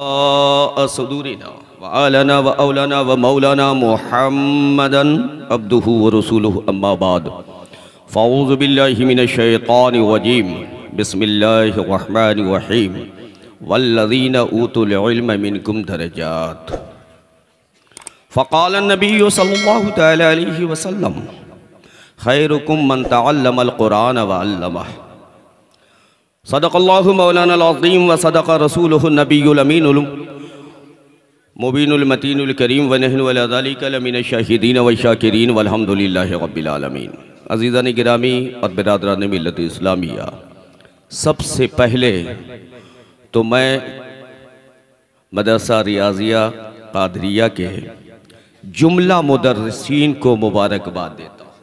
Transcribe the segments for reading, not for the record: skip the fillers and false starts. असदूरिना वालना व औलाना व मौलाना मुहम्मदन अब्दुहु व रसूलुहु अम्मा बाद फ़ाऊज़ु बिल्लाहि मिनश शैतानिर रजीम बिस्मिल्लाहिर रहमानिर रहीम वल्लज़ीना ऊतुल इल्मा मिनकुम दरजात फ़क़ाल अन्नबिय्यु सल्लल्लाहु तआला अलैहि वसल्लम खैरुकुम मन तअल्लमल कुरान व अल्लमहु सदक़ल्लाहु मौलाना अज़ीम व सदक़ रसूलुहुन नबियुल अमीनुल मुबीनुल मतीनुल करीम व नहनु अला ज़ालिका लमिन शाहिदीन व शाकिरीन वल्हम्दुलिल्लाहि रब्बिल आलमीन। अज़ीज़ान गिरामी और बिरादरान मिल्लत इस्लामिया, सबसे पहले तो मैं मदरसा रियाज़िया क़ादरिया के जुमला मुदर्रिसीन को मुबारकबाद देता हूँ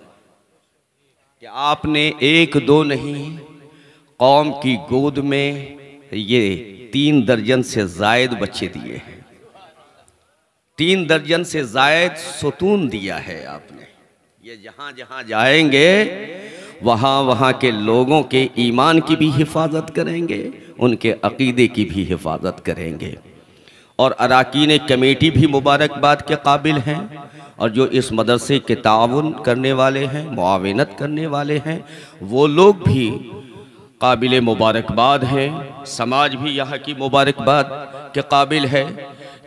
कि आपने एक दो नहीं कौम की गोद में ये 3 दर्जन से ज़ायद बच्चे दिए हैं, 3 दर्जन से ज़ायद सुतून दिया है आपने। ये जहाँ जहाँ जाएंगे वहाँ वहाँ के लोगों के ईमान की भी हिफाजत करेंगे, उनके अकीदे की भी हिफाजत करेंगे। और अराकीन कमेटी भी मुबारकबाद के काबिल हैं और जो इस मदरसे के ताउन करने वाले हैं, मुआविनत करने वाले हैं, वो लोग भी काबिल मुबारकबाद हैं। समाज भी यहाँ की मुबारकबाद के काबिल है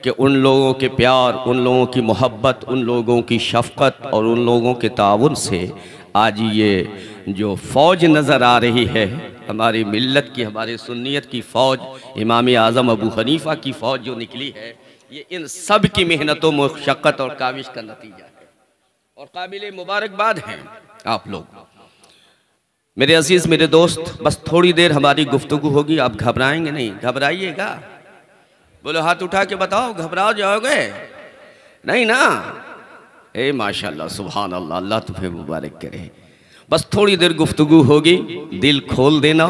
कि उन लोगों के प्यार, उन लोगों की मोहब्बत, उन लोगों की शफ़क़त और उन लोगों के ताउन से आज ये जो फ़ौज नज़र आ रही है, हमारी मिल्लत की, हमारी सुन्नियत की फ़ौज, इमाम आज़म अबू हनीफ़ा की फ़ौज जो निकली है, ये इन सब की मेहनतों, मशक्क़त और काविश का नतीजा है और काबिल मुबारकबाद हैं आप लोग। मेरे अजीज़, मेरे दोस्त, बस थोड़ी देर हमारी गुफ्तगू होगी, आप घबराएंगे नहीं? घबराइएगा? बोलो, हाथ उठा के बताओ, घबरा जाओगे नहीं ना? ए माशाल्लाह, सुभान अल्लाह, अल्लाह तुम्हें मुबारक करे। बस थोड़ी देर गुफ्तगू होगी, दिल खोल देना,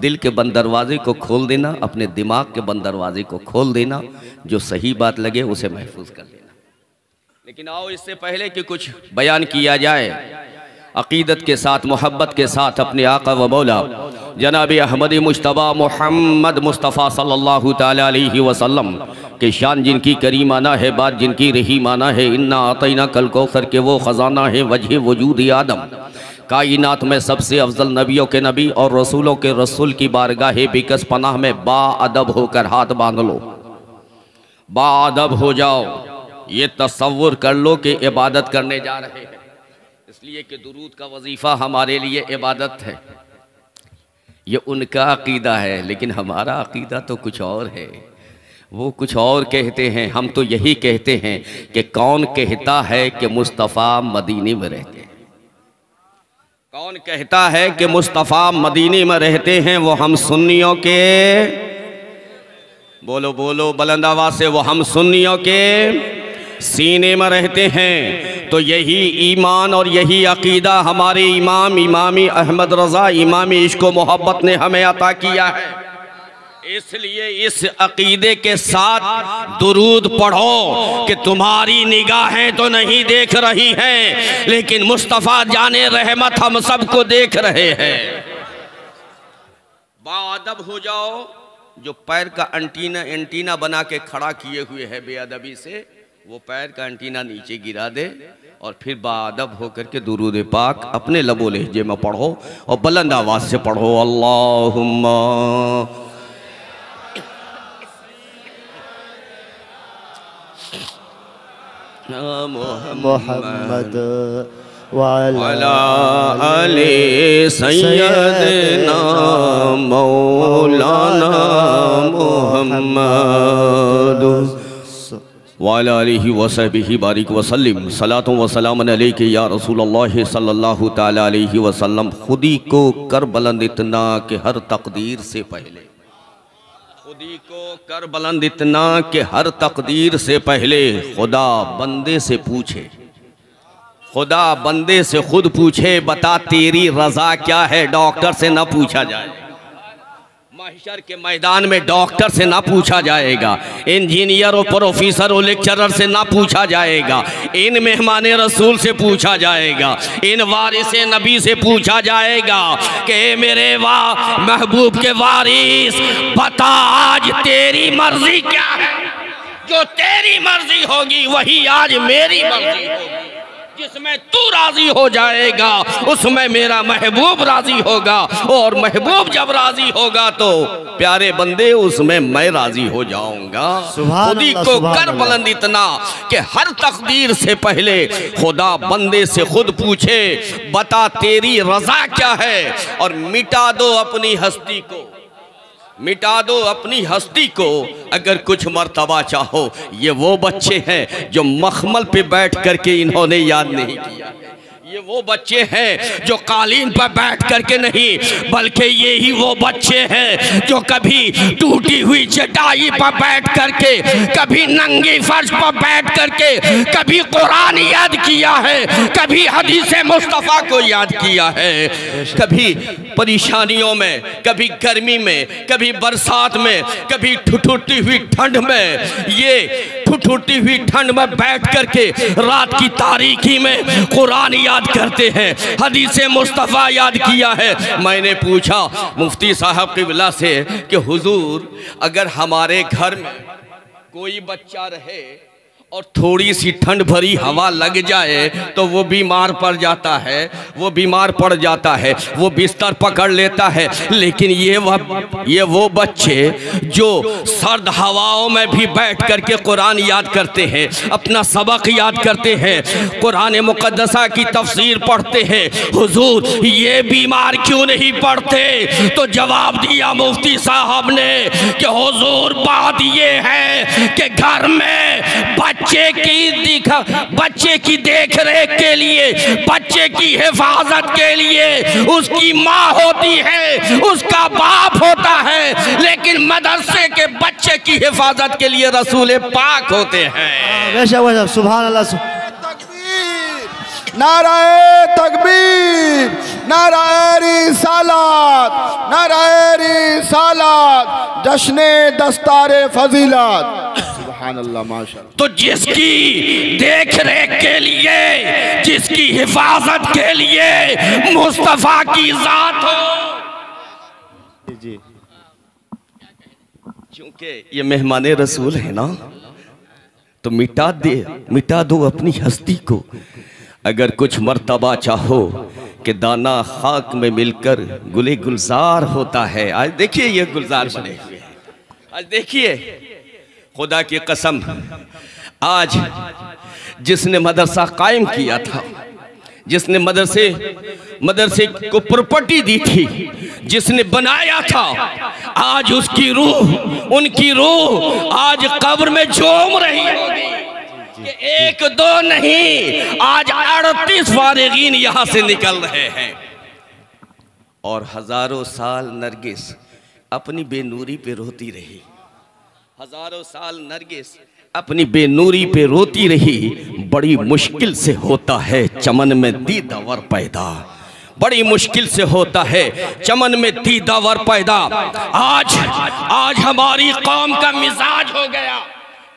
दिल के बंद दरवाजे को खोल देना, अपने दिमाग के बंद दरवाजे को खोल देना, जो सही बात लगे उसे महफूज कर लेना। लेकिन आओ, इससे पहले कि कुछ बयान किया जाए, अक़ीदत के साथ, मोहब्बत के साथ अपने आका व मौला जनाब अहमद मुश्तबा मोहम्मद मुस्तफ़ा सल्लल्लाहु तआला अलैहि वसल्लम के शान जिनकी करीमाना है, बात जिनकी रहीमाना है, इन्ना आतईना कल कौसर के वो ख़जाना है, वजह वजूद आदम कायनात में सबसे अफजल नबियों के नबी और रसूलों के रसूल की बारगाह बिकस पनाह में बाअदब होकर हाथ बांध लो, बाअदब हो जाओ। ये तसव्वुर कर लो कि इबादत करने जा रहे हैं, इसलिए कि दुरूद का वजीफ़ा हमारे लिए इबादत है। ये उनका अक़ीदा है, लेकिन हमारा अक़ीदा तो कुछ और है। वो कुछ और कहते हैं, हम तो यही कहते हैं कि कौन कहता है कि मुस्तफ़ा मदीने में रहते हैं, कौन कहता है कि मुस्तफ़ा मदीने में रहते हैं, वो हम सुन्नियों के, बोलो बोलो बुलंद आवाज़ से, वो हम सुन्नियों के सीने में रहते हैं। तो यही ईमान और यही अक़ीदा हमारे इमाम इमामी अहमद रज़ा इमामी इश्क व मोहब्बत ने हमें अता किया है। इसलिए इस अक़ीदे के साथ दुरूद पढ़ो कि तुम्हारी निगाहें तो नहीं देख रही हैं, लेकिन मुस्तफ़ा जाने रहमत हम सबको देख रहे हैं। बाअदब हो जाओ, जो पैर का एंटीना एंटीना बना के खड़ा किए हुए है बेअदबी से, वो पैर का एंटीना नीचे गिरा दे और फिर बाअदब होकर के दुरूद पाक अपने लबो लहजे में पढ़ो और बुलंद आवाज से पढ़ो, अल्लाहुम्मा। मोहम्मद वाला अली सय्यदना मौलाना मोहम्मद वाला अलैहि वसहबिही बारिक वसल्लम सलातो व सलामन अलैके या रसूलल्लाह सल्लल्लाहु तआला अलैहि वसल्लम। खुदी को कर बुलंद इतना कि हर तकदीर से पहले, खुदी को कर बुलंद इतना कि हर तकदीर से पहले खुदा बंदे से पूछे, खुदा बंदे से खुद पूछे, बता तेरी रज़ा क्या है। डॉक्टर से ना पूछा जाए, माहिशर के मैदान में डॉक्टर से ना पूछा जाएगा, इंजीनियरों, प्रोफेसरों, लेक्चरर से ना पूछा जाएगा, इन मेहमाने रसूल से पूछा जाएगा, इन वारिसे नबी से पूछा जाएगा कि मेरे महबूब के वारिस बता आज तेरी मर्जी क्या है। जो तेरी मर्जी होगी वही आज मेरी मर्जी होगी। जिसमें तू राजी हो जाएगा उसमें मेरा महबूब राजी होगा, और महबूब जब राजी होगा तो प्यारे बंदे उसमें मैं राजी हो जाऊंगा। खुद ही को कर बुलंद इतना कि हर तकदीर से पहले खुदा बंदे से खुद पूछे, बता तेरी रजा क्या है, और मिटा दो अपनी हस्ती को, मिटा दो अपनी हस्ती को अगर कुछ मर्तबा चाहो। ये वो बच्चे हैं जो मखमल पे बैठ करके इन्होंने याद नहीं किया, ये वो बच्चे हैं जो कालीन पर बैठ करके नहीं, बल्कि ये ही वो बच्चे हैं जो कभी टूटी हुई चटाई पर बैठ करके, कभी नंगी फर्श पर बैठ करके, कभी कुरान याद किया है, कभी हदीस मुस्तफ़ा को याद किया है, कभी परेशानियों में, कभी गर्मी में, कभी बरसात में, कभी ठुठुरती हुई ठंड में, ये ठुठुरती हुई ठंड में बैठ करके रात की तारीकी में कुरान याद करते हैं, हदीसे मुस्तफ़ा याद किया है। मैंने पूछा मुफ्ती साहब क़िबला से कि हुजूर अगर हमारे घर में कोई बच्चा रहे और थोड़ी सी ठंड भरी हवा लग जाए तो वो बीमार पड़ जाता है, वो बीमार पड़ जाता है, वो बिस्तर पकड़ लेता है, लेकिन ये वो बच्चे जो सर्द हवाओं में भी बैठ करके कुरान याद करते हैं, अपना सबक याद करते हैं, कुरान मुकद्दसा की तफसीर पढ़ते हैं, हुजूर ये बीमार क्यों नहीं पड़ते? तो जवाब दिया मुफ्ती साहब ने कि हुजूर बात ये है कि घर में बच्चे की देख रेख के लिए, बच्चे की हिफाजत के लिए उसकी माँ होती है, उसका बाप होता है, लेकिन मदरसे के बच्चे की हिफाजत के लिए रसूल पाक होते हैं। सुभान अल्लाह, नाराए तकबीर, नाराए रिसालत, नाराए रिसालत, जश्ने दस्तारे फजीलत। तो जिसकी देख रेख के लिए, जिसकी हिफाजत के लिए मुस्तफा की जात हो। जी, क्योंकि ये मेहमाने रसूल है ना, तो मिटा दो अपनी हस्ती को अगर कुछ मर्तबा चाहो। कि दाना खाक में मिलकर गुले गुलजार होता है। आज देखिए ये गुलजार बने हुए हैं। आज देखिए, खुदा की कसम, आज जिसने मदरसा कायम किया था, जिसने मदरसे को प्रॉपर्टी दी थी, जिसने बनाया था, आज उसकी रूह, उनकी रूह आज कब्र में झूम रही होगी। कि एक दो नहीं, आज 38 फारिगीन यहाँ से निकल रहे हैं, और हजारों साल नरगिस अपनी बेनूरी पे रोती रही, हजारों साल नरगिस अपनी बेनूरी पे रोती रही। बड़ी मुश्किल से होता है चमन में दीदावर पैदा, बड़ी मुश्किल से होता है चमन में दीदावर पैदा। आज हमारी कौम का मिजाज हो गया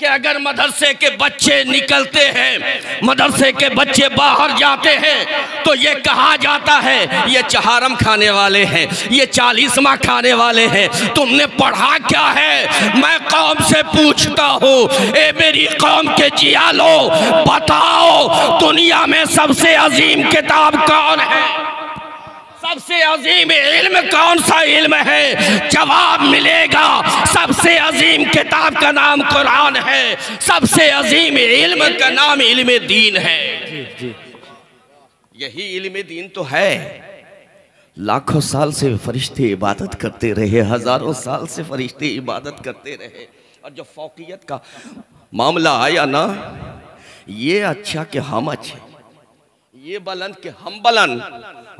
कि अगर मदरसे के बच्चे निकलते हैं, मदरसे के बच्चे बाहर जाते हैं, तो ये कहा जाता है ये चहारम खाने वाले हैं, ये 40वां खाने वाले हैं, तुमने पढ़ा क्या है? मैं कौम से पूछता हूँ, ए मेरी कौम के जियालो, बताओ दुनिया में सबसे अजीम किताब कौन है, सबसे अजीम इल्म कौन सा इल्म है? जवाब मिलेगा, सबसे अजीम किताब का नाम कुरान है, सबसे अजीम इल्म का नाम इल्म दीन है। यही इल्म दीन तो है। लाखों साल से फरिश्ते इबादत करते रहे, हजारों साल से फरिश्ते इबादत करते रहे, और जो फौकियत का मामला आया ना, ये अच्छा कि हम अच्छे, ये बलंद के हम बलंद।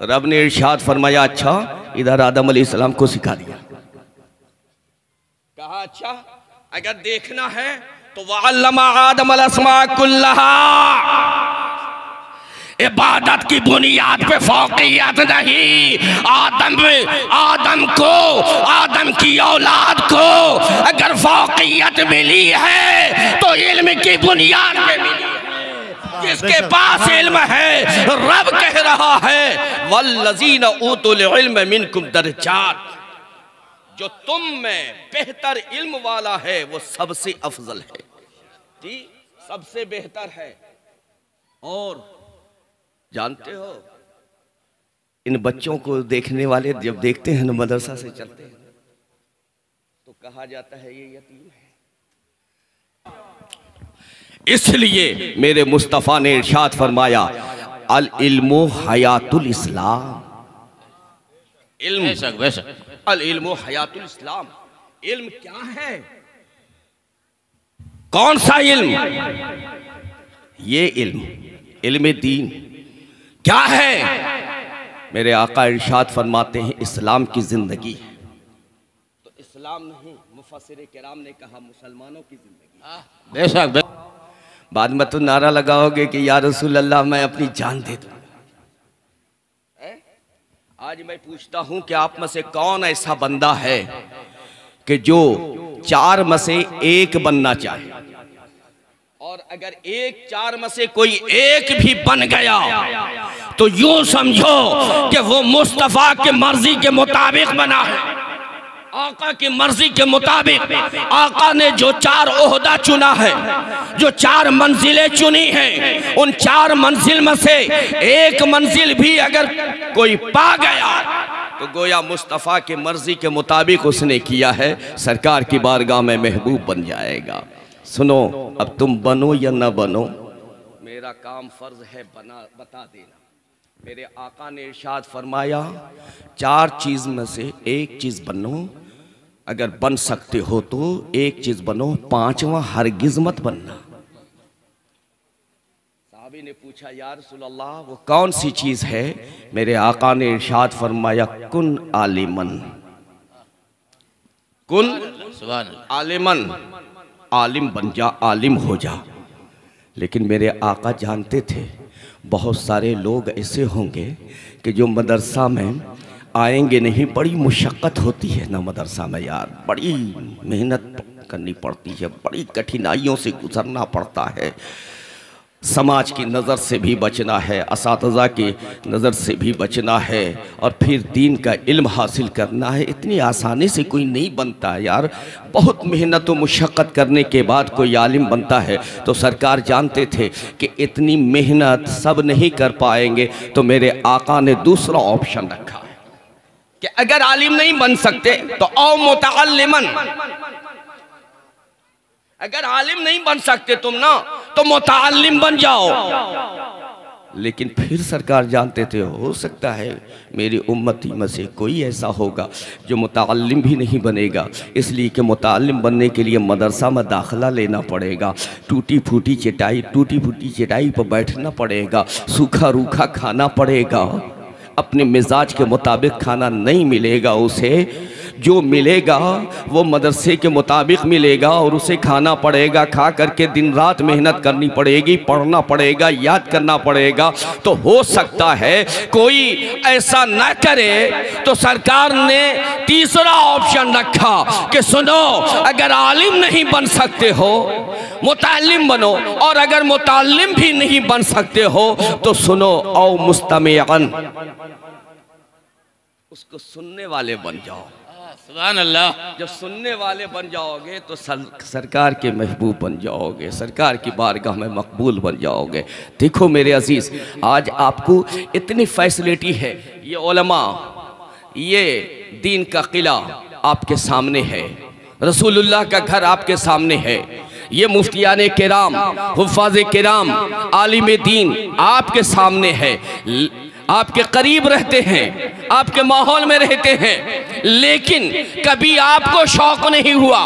रब ने इरशाद फरमाया, अच्छा इधर आदम अलैहिस्सलाम को सिखा दिया, कहा अच्छा अगर देखना है तो वअल्लमा आदम अल-अस्मा कुल्लहा। इबादत की बुनियाद पे फौकियत नहीं। आदम को, आदम की औलाद को अगर फौकियत मिली है तो इल्म की बुनियाद पे मिली है। जिसके पास इल्म है, रब कह रहा है वल्लज़ीना ऊतुल इल्म मिनकुम दर्जात, जो तुम में बेहतर इल्म वाला है वो सबसे अफजल है, जी सबसे बेहतर है। और जानते हो इन बच्चों को देखने वाले जब देखते हैं ना, मदरसा से चलते हैं तो कहा जाता है ये यतीम है। इसलिए मेरे मुस्तफ़ा ने इरशाद फरमाया अल इल्मु हयातुल इस्लाम, अल इल्मु हयातुल इस्लाम। इल्म क्या है? कौन सा इल्म? ये इल्म, इल्म दीन क्या है? मेरे आका इरशाद फरमाते हैं इस्लाम की जिंदगी है। तो इस्लाम नहीं, मुफस्सिर किराम ने कहा मुसलमानों की जिंदगी। बेशक बाद में तो नारा लगाओगे कि या रसूल अल्लाह मैं अपनी जान दे दूँ। आज मैं पूछता हूं कि आप में से कौन ऐसा बंदा है कि जो चार में से एक बनना चाहे, और अगर एक चार में से कोई एक भी बन गया तो यूं समझो कि वो मुस्तफ़ा के मर्जी के मुताबिक बना है, आका की मर्जी के मुताबिक। आका ने जो चार ओहदा चुना है, जो चार मंजिलें चुनी हैं, उन चार मंजिल में से एक मंजिल भी अगर कोई पा गया तो गोया मुस्तफ़ा के मर्जी के मुताबिक उसने किया है, सरकार की बारगाह में महबूब बन जाएगा। सुनो, अब तुम बनो या न बनो, मेरा काम फर्ज है बना बता देना। मेरे आका ने इरशाद फरमाया चार चीज़ में से एक चीज़ बनो, अगर बन सकते हो तो एक चीज़ बनो, पांचवा हरगिज़ मत बनना। साहबी ने पूछा या रसूल अल्लाह वो कौन सी चीज़ है? मेरे आका ने इरशाद फरमाया कुन आलिमन, कुन आलिमन, आलिम बन जा, आलिम हो जा। लेकिन मेरे आका जानते थे बहुत सारे लोग ऐसे होंगे कि जो मदरसा में आएंगे नहीं, बड़ी मुशक्क़त होती है ना मदरसा में यार, बड़ी मेहनत करनी पड़ती है, बड़ी कठिनाइयों से गुजरना पड़ता है, समाज की नज़र से भी बचना है, असातिज़ा की नज़र से भी बचना है, और फिर दीन का इल्म हासिल करना है। इतनी आसानी से कोई नहीं बनता यार, बहुत मेहनत व मुशक्क़त करने के बाद कोई आलिम बनता है। तो सरकार जानते थे कि इतनी मेहनत सब नहीं कर पाएंगे, तो मेरे आका ने दूसरा ऑप्शन रखा कि अगर आलिम नहीं बन सकते तो औ मुतअल्लिमन, अगर आलिम नहीं बन सकते तुम ना तो मुतालिम बन जाओ। लेकिन फिर सरकार जानते थे हो सकता है मेरी उम्मती में से कोई ऐसा होगा जो मुतालिम भी नहीं बनेगा, इसलिए कि मुतालिम बनने के लिए मदरसा में दाखिला लेना पड़ेगा, टूटी फूटी चटाई पर बैठना पड़ेगा, सूखा रूखा खाना पड़ेगा, अपने मिजाज के मुताबिक खाना नहीं मिलेगा उसे, जो मिलेगा वो मदरसे के मुताबिक मिलेगा और उसे खाना पड़ेगा, खा करके दिन रात मेहनत करनी पड़ेगी, पढ़ना पड़ेगा, याद करना पड़ेगा। तो हो सकता है कोई ऐसा ना करे, तो सरकार ने तीसरा ऑप्शन रखा कि सुनो अगर आलिम नहीं बन सकते हो मुतालिम बनो, और अगर मुतालिम भी नहीं बन सकते हो तो सुनो औ मुस्तमिअन, उसको सुनने वाले बन जाओ। सुभान अल्लाह, जब सुनने वाले बन जाओगे तो सरकार के महबूब बन जाओगे, सरकार की बारगाह में मकबूल बन जाओगे। देखो मेरे अजीज, आज आपको इतनी फैसिलिटी है, ये उलमा, ये दीन का किला आपके सामने है, रसूलुल्लाह का घर आपके सामने है, ये मुफ्तियाने किराम, हुफ़ाज़े किराम, आलिमे दीन आपके सामने है, आपके करीब रहते हैं, आपके माहौल में रहते हैं, लेकिन कभी आपको शौक नहीं हुआ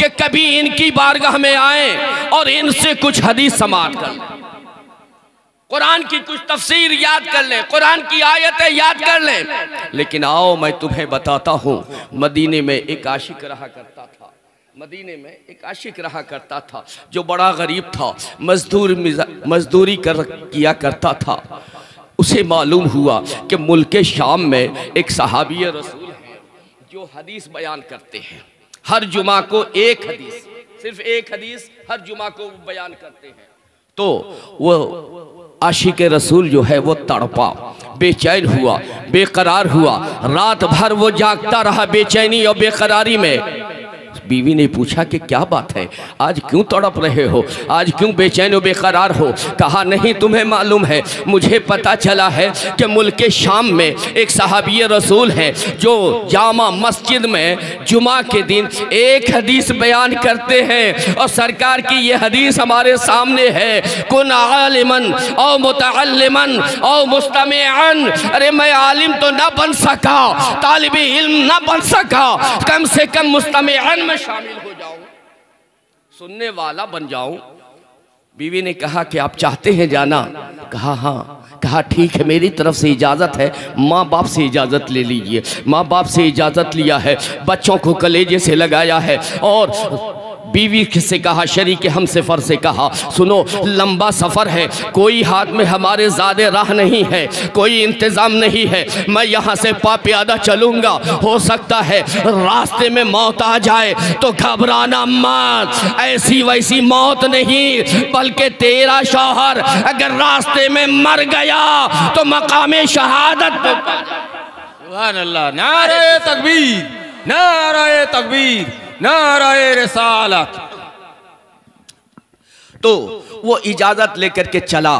कि कभी इनकी बारगाह में आए और इनसे कुछ हदीस समाअत कर लें, कुरान की कुछ तफसीर याद कर लें, कुरान की आयतें याद कर लें। लेकिन आओ मैं तुम्हें बताता हूँ, मदीने में एक आशिक रहा करता था, मदीने में एक आशिक रहा करता था जो बड़ा गरीब था, मजदूरी किया करता था। उसे मालूम हुआ कि मुल्क शाम में एक सहाबी रसूल है जो हदीस बयान करते हैं, हर जुमा को एक हदीस, सिर्फ एक हदीस हर जुमा को बयान करते हैं। तो वो आशिक रसूल जो है वो तड़पा, बेचैन हुआ, बेकरार हुआ। रात भर वो जागता रहा बेचैनी और बेकरारी में। बीवी ने पूछा कि क्या बात है, आज क्यों तड़प रहे हो, आज क्यों बेचैन और बेकरार हो? कहा नहीं, तुम्हें मालूम है, मुझे पता चला है कि मुल्क शाम में एक सहाबी रसूल है जो जामा मस्जिद में जुमा के दिन एक हदीस बयान करते हैं और सरकार की ये हदीस हमारे सामने है, कुन आलिमन औ मुतअल्लिमन औ मुस्तमिअन। अरे मैं आलिम तो ना बन सका, तालिब इल्म ना बन सका, कम से कम मुस्तमिअन में शामिल हो जाऊं, सुनने वाला बन जाऊं। बीवी ने कहा कि आप चाहते हैं जाना? कहा हाँ। कहा ठीक है, मेरी तरफ से इजाज़त है, माँ बाप से इजाज़त ले लीजिए। माँ बाप से इजाज़त लिया है, बच्चों को कलेजे से लगाया है और बीवी से कहा, शरीक हम सफ़र से कहा, सुनो लंबा सफ़र है, कोई हाथ में हमारे ज़्यादा राह नहीं है, कोई इंतज़ाम नहीं है, मैं यहाँ से पा प्यादा चलूँगा, हो सकता है रास्ते में मौत आ जाए, तो घबराना मत, ऐसी वैसी मौत नहीं, बल्कि तेरा शौहर अगर रास्ते में मर गया तो मकामे शहादत पे। सुभान अल्लाह, नारे तकबीर, नारे तकबीर, नाराए रिसालत। तो वो इजाजत लेकर के चला,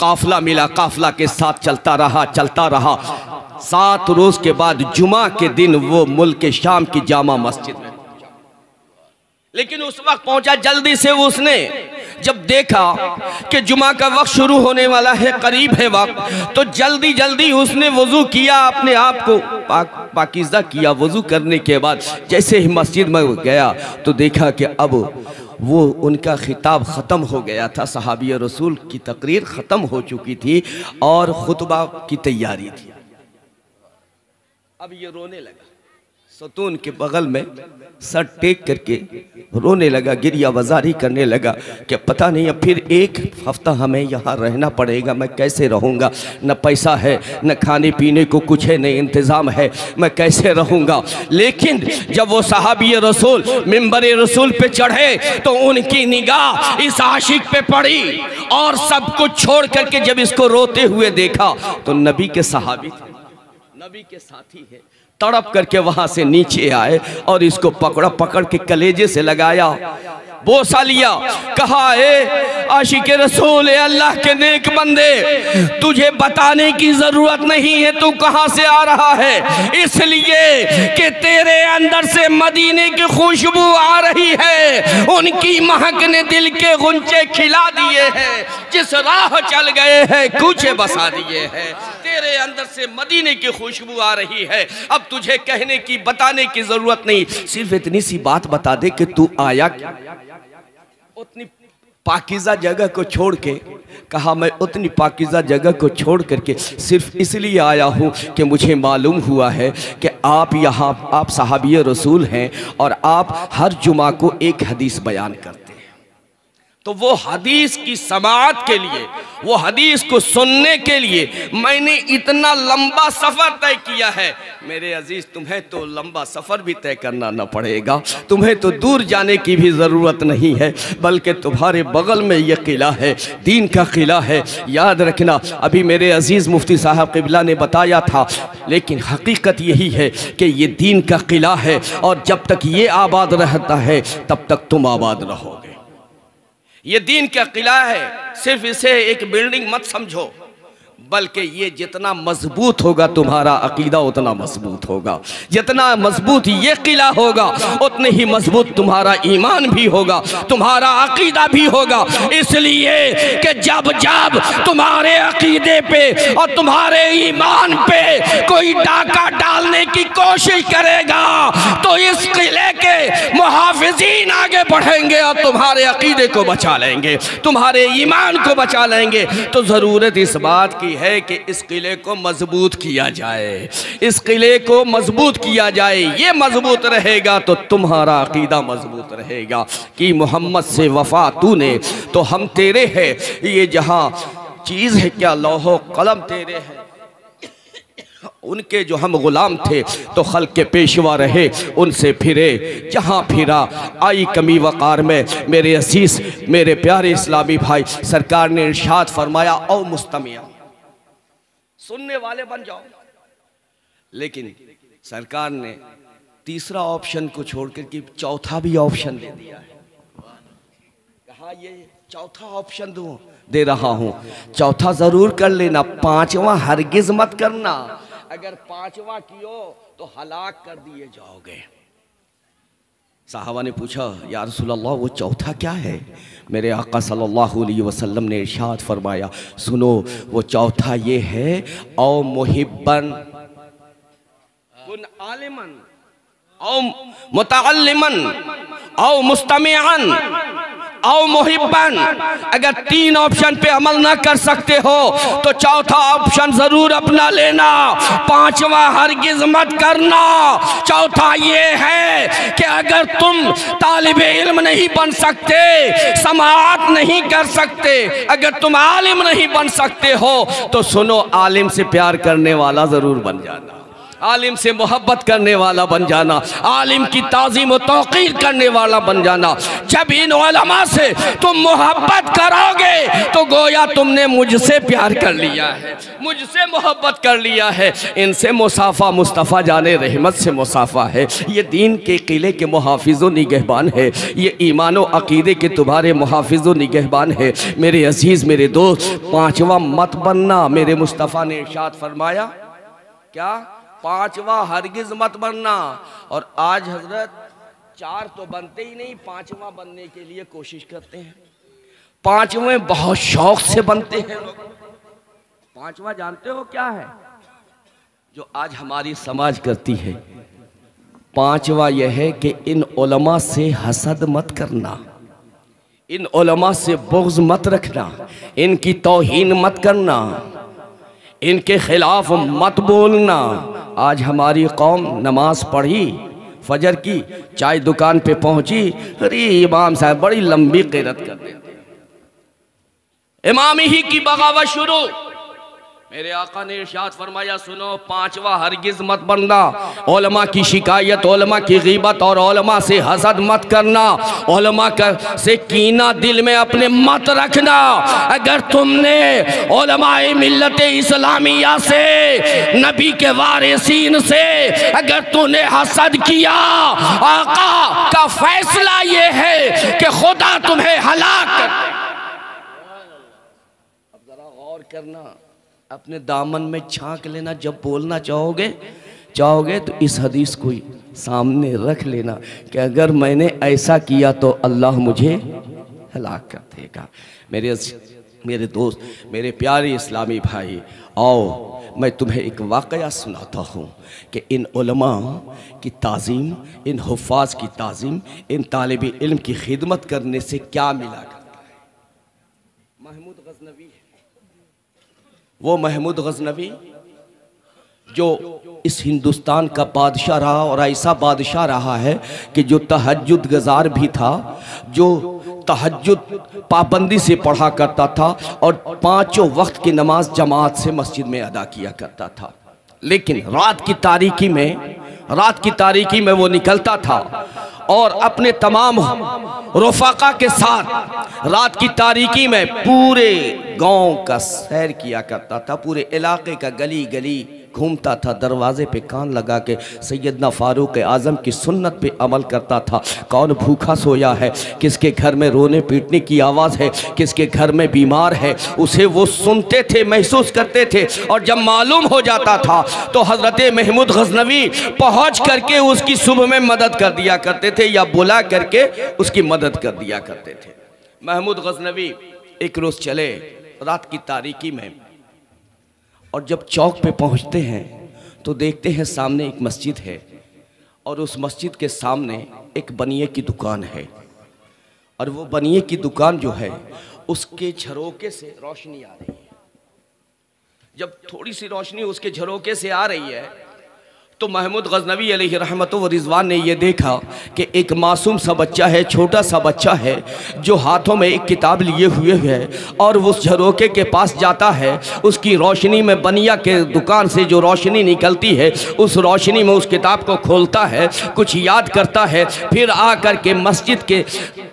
काफिला मिला, काफिला के साथ चलता रहा, चलता रहा। 7 रोज के बाद जुमा के दिन वो मुल्क शाम की जामा मस्जिद में पहुंचा, लेकिन उस वक्त पहुंचा जल्दी से। उसने जब देखा कि जुमा का वक्त शुरू होने वाला है, करीब है वक्त, तो जल्दी जल्दी उसने वजू किया, अपने आप को पाकीज़ा किया। वजू करने के बाद जैसे ही मस्जिद में गया तो देखा कि अब वो उनका खिताब ख़त्म हो गया था, सहाबी रसूल की तकरीर ख़त्म हो चुकी थी और खुतबा की तैयारी थी। अब ये रोने लगा, सतून के बगल में सर टेक करके रोने लगा, गिरिया वजारी करने लगा कि पता नहीं अब फिर 1 हफ्ता हमें यहाँ रहना पड़ेगा, मैं कैसे रहूँगा, न पैसा है, न खाने पीने को कुछ है, न इंतज़ाम है, मैं कैसे रहूँगा। लेकिन जब वो सहाबी रसूल मिंबर रसूल पे चढ़े तो उनकी निगाह इस आशिक पे पड़ी और सब कुछ छोड़ करके जब इसको रोते हुए देखा तो नबी के सहाबी थे, नबी के साथी है, तड़प करके वहां से नीचे आए और इसको पकड़ा, पकड़ के कलेजे से लगाया, बोसा लिया। कहा ए आशिक रसूल, अल्लाह के नेक बंदे, तुझे बताने की जरूरत नहीं है तू कहां से आ रहा है, इसलिए कि तेरे अंदर से मदीने की खुशबू आ रही है, उनकी महक ने दिल के गुंचे खिला दिए हैं, जिस राह चल गए हैं कूचे बसा दिए हैं, तेरे अंदर से मदीने की खुशबू आ रही है, अब तुझे कहने की बताने की जरूरत नहीं, सिर्फ इतनी सी बात बता दे कि तू आया उतनी पाकीज़ा जगह को छोड़ के। कहा मैं उतनी पाकीज़ा जगह को छोड़ करके सिर्फ इसलिए आया हूँ कि मुझे मालूम हुआ है कि आप यहाँ, आप सहाबी रसूल हैं और आप हर जुमा को एक हदीस बयान करते हैं, तो वो हदीस की समाअत के लिए, वो हदीस को सुनने के लिए मैंने इतना लंबा सफ़र तय किया है। मेरे अजीज़, तुम्हें तो लंबा सफ़र भी तय करना न पड़ेगा, तुम्हें तो दूर जाने की भी ज़रूरत नहीं है, बल्कि तुम्हारे बगल में ये किला है, दीन का किला है, याद रखना। अभी मेरे अजीज़ मुफ्ती साहब क़िबला ने बताया था, लेकिन हकीकत यही है कि ये दीन का किला है और जब तक ये आबाद रहता है तब तक तुम आबाद रहोगे। ये दीन का किला है, सिर्फ इसे एक बिल्डिंग मत समझो, बल्कि ये जितना मजबूत होगा तुम्हारा अकीदा उतना मजबूत होगा, जितना मजबूत ये किला होगा उतने ही मजबूत तुम्हारा ईमान भी होगा, तुम्हारा अकीदा भी होगा। इसलिए कि जब जब तुम्हारे अकीदे पे और तुम्हारे ईमान पे कोई डाका डालने की कोशिश करेगा तो इस किले के मुहाफिजीन आगे बढ़ेंगे और तुम्हारे अकीदे को बचा लेंगे, तुम्हारे ईमान को बचा लेंगे। तो ज़रूरत इस बात की की है कि इस किले को मजबूत किया जाए, इस किले को मजबूत किया जाए। ये मजबूत रहेगा तो तुम्हारा अकीदा मजबूत रहेगा कि मोहम्मद से वफा तूने तो हम तेरे हैं। ये जहाँ चीज़ है क्या, लौहो कलम तेरे हैं, उनके जो हम गुलाम थे तो खल्क के पेशवा रहे, उनसे फिरे जहाँ फिरा, आई कमी वक़ार में। मेरे असीस, मेरे प्यारे इस्लामी भाई, सरकार ने इरशाद फरमाया और मुस्तमिया, सुनने वाले बन जाओ। लेकिन सरकार ने तीसरा ऑप्शन को छोड़कर कि चौथा भी ऑप्शन दे दिया है। कहा ये चौथा ऑप्शन दे रहा हूँ, चौथा ज़रूर कर लेना, पाँचवा हरगिज़ मत करना। अगर पांचवा कियो तो हलाक कर दिए जाओगे। साहबा ने पूछा, या रसूल अल्लाह वो चौथा क्या है? मेरे आका सल्लल्लाहु अलैहि वसल्लम ने इरशाद फरमाया, सुनो वो चौथा ये है, औ मुहिब्बन कुन आलिमन औ मुतअल्लिमन औ मुस्तमिअन आओ मुहिब्बन। अगर तीन ऑप्शन पे अमल ना कर सकते हो तो चौथा ऑप्शन जरूर अपना लेना, पांचवा हरगिज मत करना। चौथा ये है कि अगर तुम तालिबे इल्म नहीं बन सकते, समाअत नहीं कर सकते, अगर तुम आलिम नहीं बन सकते हो तो सुनो, आलिम से प्यार करने वाला जरूर बन जाना, आलिम से मोहब्बत करने वाला बन जाना, आलिम की ताज़ीम व तौक़ीर करने वाला बन जाना। जब इन उलमा से तुम मोहब्बत करोगे तो गोया तुमने मुझसे प्यार कर लिया है, मुझसे मोहब्बत कर लिया है। इनसे मुसाफा, मुस्तफ़ा जाने रहमत से मुसाफा है। ये दीन के किले के मुहाफ़िज़ व निगहबान है, ये ईमान व अक़ीदे के तुम्हारे मुहाफ़िज़ व निगहबान है। मेरे अजीज़, मेरे दोस्त, पाँचवा मत बनना। मेरे मुस्तफ़ा ने इरशाद फरमाया क्या, पांचवा हरगिज मत बनना। और आज हजरत चार तो बनते ही नहीं, पांचवा बनने के लिए कोशिश करते हैं। पांचवें बहुत शौक से बनते हैं लोग। पांचवा जानते हो क्या है जो आज हमारी समाज करती है? पांचवा यह है कि इन उलमा से हसद मत करना, इन उलमा से बुग़्ज़ मत रखना, इनकी तौहीन मत करना, इनके खिलाफ मत बोलना। आज हमारी कौम नमाज पढ़ी फजर की, चाय दुकान पे पहुंची, अरे इमाम साहब बड़ी लंबी क़िरात कर देते, इमाम ही की बगावत शुरू। मेरे आका ने इरशाद फरमाया, सुनो पांचवा हरगिज मत बनना, उलमा की शिकायत, उलमा की ग़ीबत और उलमा से हसद मत करना, उलमा से कीना दिल में अपने मत रखना। अगर तुमने उलमाए मिल्लत इस्लामिया से, नबी के वारिसीन से अगर तूने हसद किया, आका का फैसला ये है कि खुदा तुम्हें हलाक कर। अब जरा गौर करना, अपने दामन में छांक लेना। जब बोलना चाहोगे तो इस हदीस को सामने रख लेना कि अगर मैंने ऐसा किया तो अल्लाह मुझे हलाक कर देगा। मेरे दोस्त, मेरे प्यारे इस्लामी भाई, आओ मैं तुम्हें एक वाक़या सुनाता हूँ कि इन उलमा की ताज़ीम, इन हुफ़ाज़ की ताज़ीम, इन तालिब इल्म की खिदमत करने से क्या मिला करता है। महमूद गज़नवी, वो महमूद गज़नवी जो इस हिंदुस्तान का बादशाह रहा और ऐसा बादशाह रहा है कि जो तहज्जुद गुज़ार भी था, जो तहज्जुद पाबंदी से पढ़ा करता था और पांचों वक्त की नमाज जमात से मस्जिद में अदा किया करता था। लेकिन रात की तारीकी में वो निकलता था और अपने तमाम रफ़ाक़ा के साथ रात की तारीकी में पूरे गांव का सैर किया करता था, पूरे इलाके का गली गली घूमता था, दरवाजे पे कान लगा के सैयदना फ़ारूक आज़म की सुन्नत पे अमल करता था। कौन भूखा सोया है, किसके घर में रोने पीटने की आवाज़ है, किसके घर में बीमार है, उसे वो सुनते थे, महसूस करते थे। और जब मालूम हो जाता था तो हज़रत महमूद गज़नवी पहुँच करके उसकी सुबह में मदद कर दिया करते थे या बुला करके उसकी मदद कर दिया करते थे। महमूद गज़नवी एक रोज़ चले रात की तारीकी में और जब चौक पे पहुंचते हैं तो देखते हैं सामने एक मस्जिद है और उस मस्जिद के सामने एक बनिए की दुकान है और वो बनिए की दुकान जो है उसके झरोके से रोशनी आ रही है। जब थोड़ी सी रोशनी उसके झरोके से आ रही है तो महमूद गजनवी अलैहि रहमतुल्लाह व रिजवान ने यह देखा कि एक मासूम सा बच्चा है, छोटा सा बच्चा है, जो हाथों में एक किताब लिए हुए है और उस झरोके के पास जाता है। उसकी रोशनी में बनिया के दुकान से जो रोशनी निकलती है उस रोशनी में उस किताब को खोलता है, कुछ याद करता है, फिर आकर के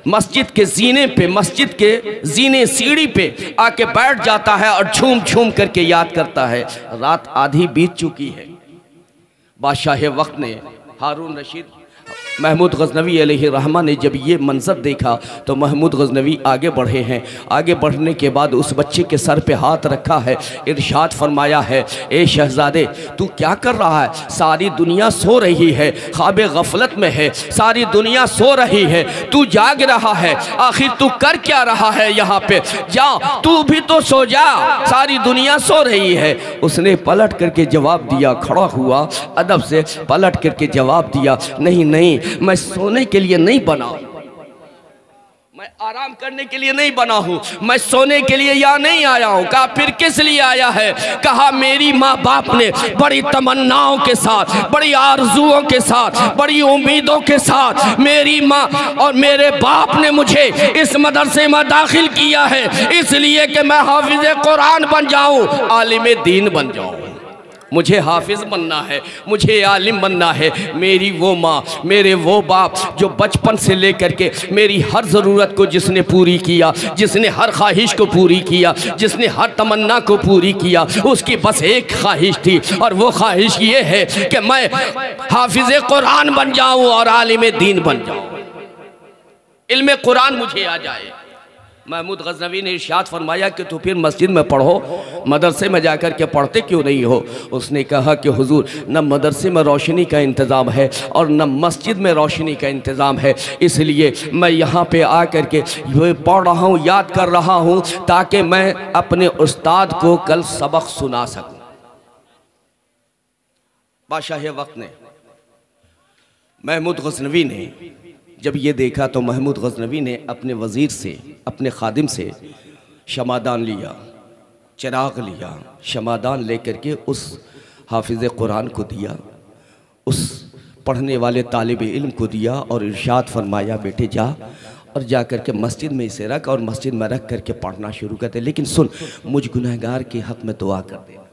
मस्जिद के जीने पे, मस्जिद के जीने सीढ़ी पे आके बैठ जाता है और झूम झूम करके याद करता है। रात आधी बीत चुकी है। बादशाह वक्त ने हारून रशीद महमूद गजनवी अलैहि रहमा ने जब ये मंजर देखा तो महमूद गजनवी आगे बढ़े हैं। आगे बढ़ने के बाद उस बच्चे के सर पे हाथ रखा है, इरशाद फरमाया है, ए शहजादे तू क्या कर रहा है? सारी दुनिया सो रही है, ख्वाबे गफलत में है, सारी दुनिया सो रही है, तू जाग रहा है, आखिर तू कर क्या रहा है यहाँ पे? जा, तू भी तो सो जा, सारी दुनिया सो रही है। उसने पलट करके जवाब दिया, खड़ा हुआ अदब से, पलट करके जवाब दिया, नहीं नहीं, मैं सोने के लिए नहीं बना, मैं आराम करने के लिए नहीं बना हूँ, मैं सोने के लिए यहाँ नहीं आया हूँ। कहा फिर किस लिए आया है? कहा मेरी माँ बाप ने बड़ी तमन्नाओं के साथ, बड़ी आरजुओं के साथ, बड़ी उम्मीदों के साथ मेरी माँ और मेरे बाप ने मुझे इस मदरसे में दाखिल किया है, इसलिए कि मैं हाफिज कुरान बन जाऊँ, आलिम दीन बन जाऊँ, मुझे हाफिज़ बनना है, मुझे आलिम बनना है। मेरी वो माँ, मेरे वो बाप जो बचपन से लेकर के मेरी हर ज़रूरत को जिसने पूरी किया, जिसने हर ख्वाहिश को पूरी किया, जिसने हर तमन्ना को पूरी किया, उसकी बस एक ख्वाहिश थी और वो ख्वाहिश ये है कि मैं हाफिज़ कुरान बन जाऊँ और आलिम दीन बन जाऊँ, इल्म कुरान मुझे आ जाए। महमूद गजनवी ने इरशाद फरमाया कि तो फिर मस्जिद में पढ़ो, मदरसे में जाकर के पढ़ते क्यों नहीं हो? उसने कहा कि हुजूर न मदरसे में रोशनी का इंतज़ाम है और न मस्जिद में रोशनी का इंतज़ाम है, इसलिए मैं यहाँ पे आ कर के पढ़ रहा हूँ, याद कर रहा हूँ, ताकि मैं अपने उस्ताद को कल सबक सुना सकूँ। बादशाह वक्त ने, महमूद गजनवी ने जब ये देखा तो महमूद गजनवी ने अपने वज़ीर से, अपने खादिम से शमादान लिया, चिराग लिया, शमादान लेकर के उस हाफिज़ कुरान को दिया, उस पढ़ने वाले तालिब इल्म को दिया और इरशाद फरमाया, बेटे जा और जा कर के मस्जिद में इसे रख और मस्जिद में रख कर के पढ़ना शुरू कर दे, लेकिन सुन, मुझ गुनहगार के हक़ में दुआ कर देना,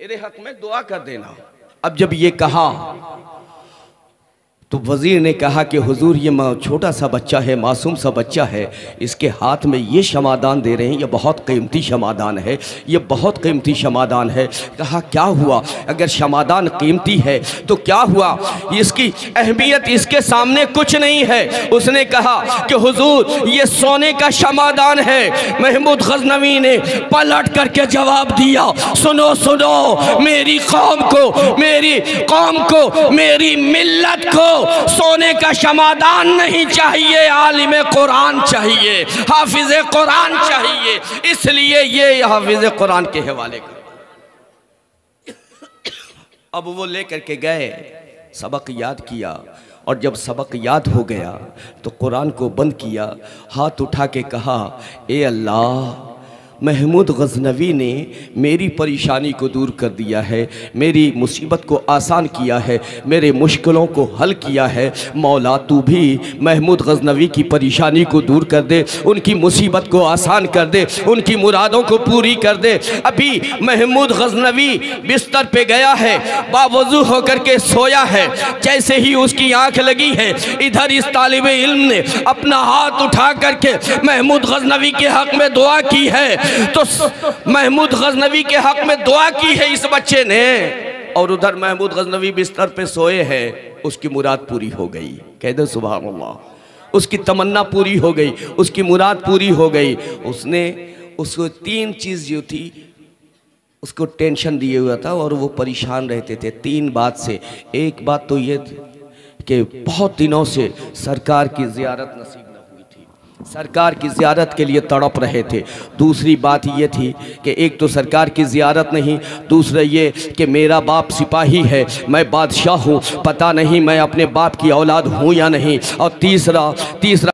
मेरे हक़ में दुआ कर देना। अब जब ये कहा तो वज़ीर ने कहा कि हुजूर ये छोटा सा बच्चा है, मासूम सा बच्चा है, इसके हाथ में ये शमादान दे रहे हैं, ये बहुत कीमती शमादान है, ये बहुत कीमती शमादान है। कहा क्या हुआ? अगर शमादान कीमती है तो क्या हुआ, इसकी अहमियत इसके सामने कुछ नहीं है। उसने कहा कि हुजूर ये सोने का शमादान है। महमूद गजनवी ने पलट करके जवाब दिया, सुनो सुनो, मेरी कौम को, मेरी कौम को, मेरी मिल्लत को सोने का शमादान नहीं चाहिए, आलिम कुरान चाहिए, हाफिज कुरान चाहिए, इसलिए ये हाफिज कुरान के हवाले कर। अब वो लेकर के गए, सबक याद किया और जब सबक याद हो गया तो कुरान को बंद किया, हाथ उठा के कहा, ए अल्लाह, महमूद गजनवी ने मेरी परेशानी को दूर कर दिया है, मेरी मुसीबत को आसान किया है, मेरे मुश्किलों को हल किया है, मौला तू भी महमूद गजनवी की परेशानी को दूर कर दे, उनकी मुसीबत को आसान कर दे, उनकी मुरादों को पूरी कर दे। अभी महमूद गजनवी बिस्तर पे गया है, बावजू होकर के सोया है, जैसे ही उसकी आँख लगी है इधर इस तालिब इल्म ने अपना हाथ उठा करके महमूद गजनवी के हक़ में दुआ की है, तो महमूद गजनवी के हक में दुआ की है इस बच्चे ने, और उधर महमूद गजनवी बिस्तर पे सोए हैं, उसकी मुराद पूरी हो गई। कह दो सुभान अल्लाह, उसकी तमन्ना पूरी हो गई, उसकी मुराद पूरी हो गई। उसने उसको तीन चीज़ जो थी, उसको टेंशन दिए हुआ था और वो परेशान रहते थे तीन बात से। एक बात तो ये कि बहुत दिनों से सरकार की ज़ियारत नसीब, सरकार की ज़ियारत के लिए तड़प रहे थे। दूसरी बात ये थी कि एक तो सरकार की ज़ियारत नहीं, दूसरा ये कि मेरा बाप सिपाही है, मैं बादशाह हूँ, पता नहीं मैं अपने बाप की औलाद हूँ या नहीं, और तीसरा